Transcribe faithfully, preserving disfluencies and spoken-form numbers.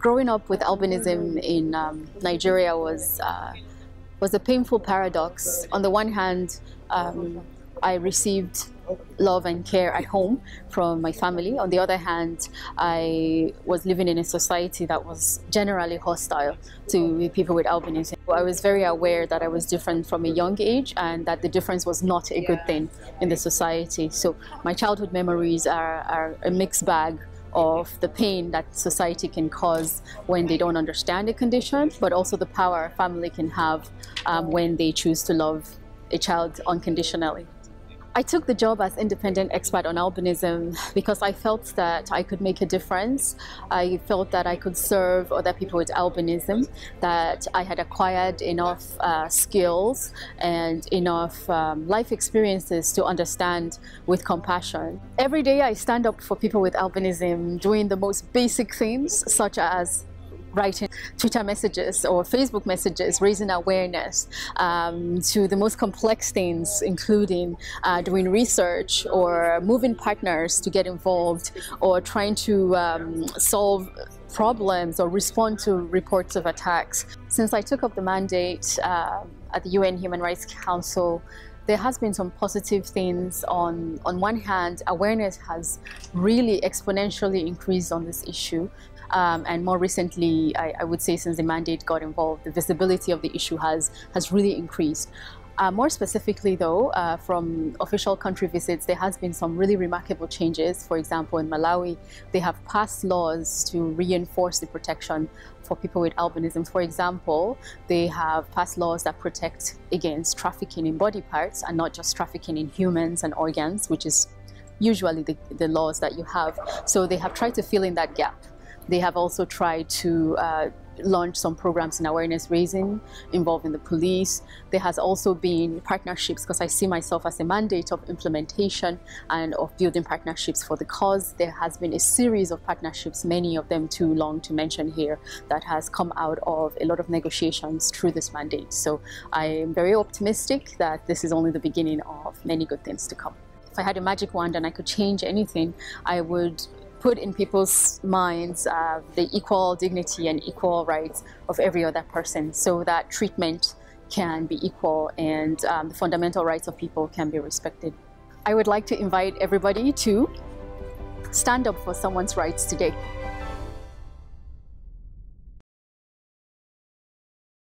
growing up with albinism in um, Nigeria was uh, was a painful paradox. On the one hand, um, I received love and care at home from my family. On the other hand, I was living in a society that was generally hostile to people with albinism. I was very aware that I was different from a young age and that the difference was not a good thing in the society. So my childhood memories are, are a mixed bag of the pain that society can cause when they don't understand a condition, but also the power a family can have um, when they choose to love a child unconditionally. I took the job as independent expert on albinism because I felt that I could make a difference. I felt that I could serve other people with albinism, that I had acquired enough uh, skills and enough um, life experiences to understand with compassion. Every day I stand up for people with albinism, doing the most basic things such as writing Twitter messages or Facebook messages, raising awareness, um, to the most complex things, including uh, doing research or moving partners to get involved or trying to um, solve problems or respond to reports of attacks. Since I took up the mandate uh, at the U N Human Rights Council, there has been some positive things. On, on one hand, awareness has really exponentially increased on this issue. Um, and more recently, I, I would say since the mandate got involved, the visibility of the issue has, has really increased. Uh, more specifically though, uh, from official country visits, there has been some really remarkable changes. For example, in Malawi, they have passed laws to reinforce the protection for people with albinism. For example, they have passed laws that protect against trafficking in body parts and not just trafficking in humans and organs, which is usually the, the laws that you have. So they have tried to fill in that gap. They have also tried to uh, launch some programs in awareness raising involving the police. There has also been partnerships, because I see myself as a mandate of implementation and of building partnerships for the cause. There has been a series of partnerships, many of them too long to mention here, that has come out of a lot of negotiations through this mandate. So I am very optimistic that this is only the beginning of many good things to come. If I had a magic wand and I could change anything, I would put in people's minds uh, the equal dignity and equal rights of every other person, so that treatment can be equal and um, the fundamental rights of people can be respected. I would like to invite everybody to stand up for someone's rights today.